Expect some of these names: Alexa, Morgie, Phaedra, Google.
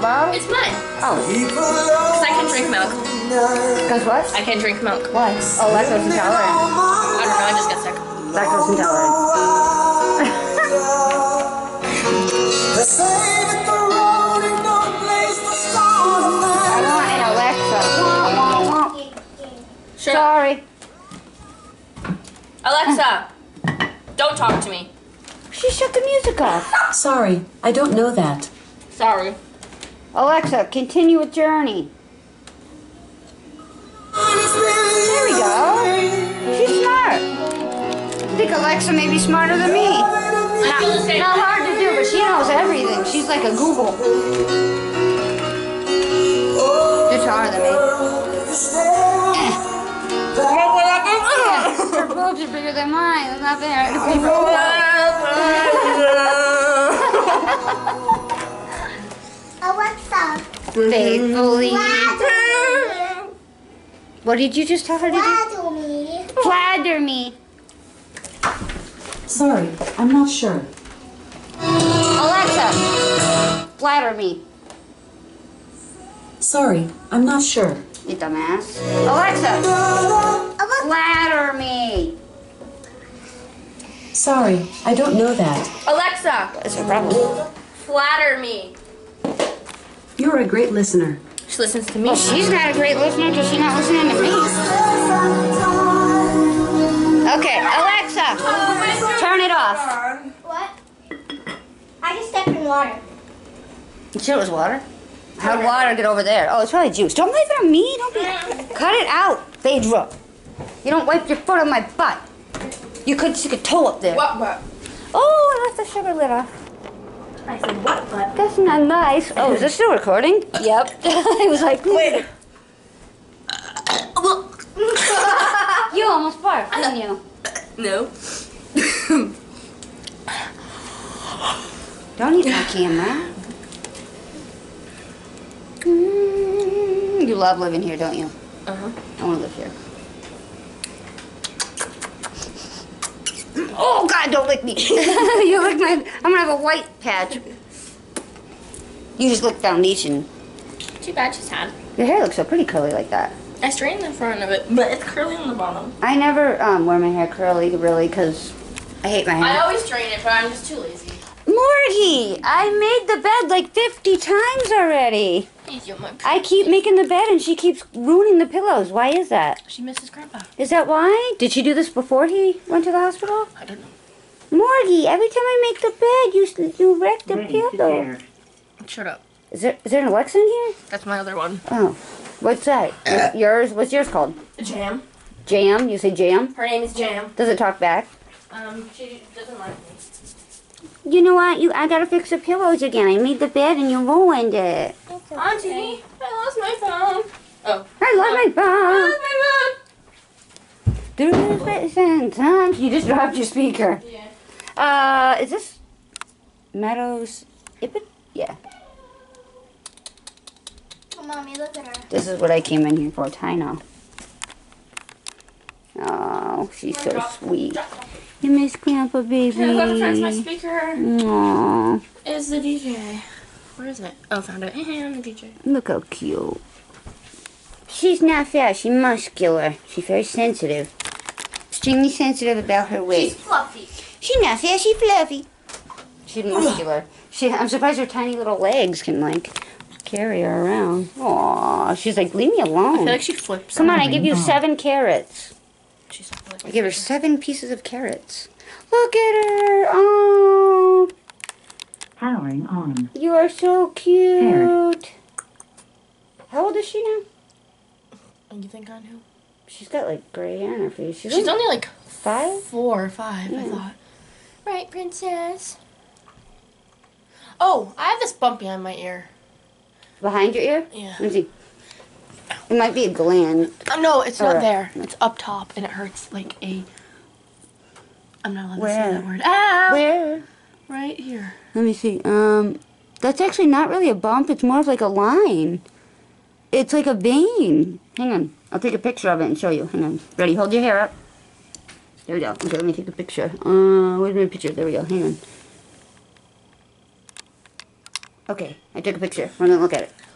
bottle? It's mine. Oh. Because I can't drink milk. Because what? I can't drink milk. Why? Oh, lactose intolerant. I don't know, I just got sick. Lactose intolerant. I want an Alexa. Sure. Sorry. Alexa, don't talk to me. She shut the music off. Sorry, I don't know that. Sorry. Alexa, continue with journey. There we go. She's smart. I think Alexa may be smarter than me. Not hard to do, but she knows everything. She's like a Google. You're smarter than me. Her boobs are bigger than mine. That's not fair. Alexa. Faithfully. Phaedra. What did you just tell her to do? Phaedra me. Phaedra me. Sorry, I'm not sure. Alexa, flatter me. Sorry, I'm not sure. You dumbass. Alexa, flatter me. Sorry, I don't know that. Alexa, that's her problem. Flatter me. You're a great listener. She listens to me. Well, she's not a great listener because she's not listening to me. Okay, Alexa, turn it off. What? I just stepped in water. You said it was water? How'd water get over there? Oh, it's probably juice. Don't wipe it on me. Don't be. Cut it out, Phaedra. You don't wipe your foot on my butt. You could stick a toe up there. What butt? Oh, I left the sugar lid off. I said, what butt? That's not nice. Oh, is this still recording? Yep. I was like, wait. You almost barfed, didn't you? No. Don't eat my camera. You love living here, don't you? Uh-huh. I want to live here. Oh God! Don't lick me. You lick my. I'm gonna have a white patch. You just look down each and. Too bad she's had. Your hair looks so pretty curly like that. I straightened the front of it, but it's curly on the bottom. I never wear my hair curly really because I hate my hair. I always straighten it, but I'm just too lazy. Morgie, I made the bed like 50 times already. I keep making the bed and she keeps ruining the pillows. Why is that? She misses Grandpa. Is that why? Did she do this before he went to the hospital? I don't know. Morgie, every time I make the bed, you wreck the pillow. Shut up. Is there an Alexa in here? That's my other one. Oh. What's that? Yours? What's yours called? Jam. Jam? You say Jam? Her name is Jam. Does it talk back? She doesn't like me. You know what? I gotta fix the pillows again. I made the bed and you ruined it. Okay. Auntie, I lost my phone. Oh. I lost my phone. Sometimes you just dropped your speaker. Yeah. Is this Meadows Ippet? Yeah. Oh, Mommy, look at her. This is what I came in here for, Tino. Oh, she's so sweet. You miss Grandpa, baby. Can I go to find my speaker? Aww. It's the DJ. Where is it? Oh, found it. Hey, I'm a DJ. Look how cute. She's not fat. She's muscular. She's very sensitive. Extremely sensitive about her weight. She's fluffy. She's not fat. She's fluffy. She's muscular. I'm surprised her tiny little legs can, like, carry her around. Aw, she's like, leave me alone. I feel like she flips. Come on, I give you 7 carrots. She's like, I give her 7 pieces of carrots. Look at her. Oh. Powering on. You are so cute. Paired. How old is she now? You think I know? She's got like gray hair on her face. She's only like 5? 4 or 5, yeah. I thought. Right, princess. Oh, I have this bump behind my ear. Behind your ear? Yeah. Let me see. It might be a gland. No, it's not there. It's up top and it hurts like a... I'm not allowed to say that word. Ah! Where? Right here. Let me see. That's actually not really a bump. It's more of like a line. It's like a vein. Hang on. I'll take a picture of it and show you. Hang on. Ready? Hold your hair up. There we go. Okay, let me take a picture. Where's my picture? There we go. Hang on. Okay, I took a picture. We're gonna look at it.